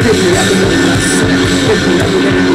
Give me everything.